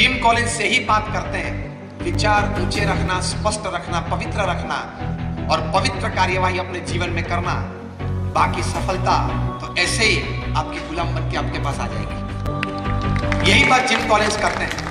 Gym Collins से ही बात करते हैं, विचार ऊंचे रखना, स्पष्ट रखना, पवित्र रखना और पवित्र कार्यवाही अपने जीवन में करना, बाकी सफलता तो ऐसे ही आपके गुलाम बन के आपके पास आ जाएगी। यही बात जिम कॉलिंस करते हैं।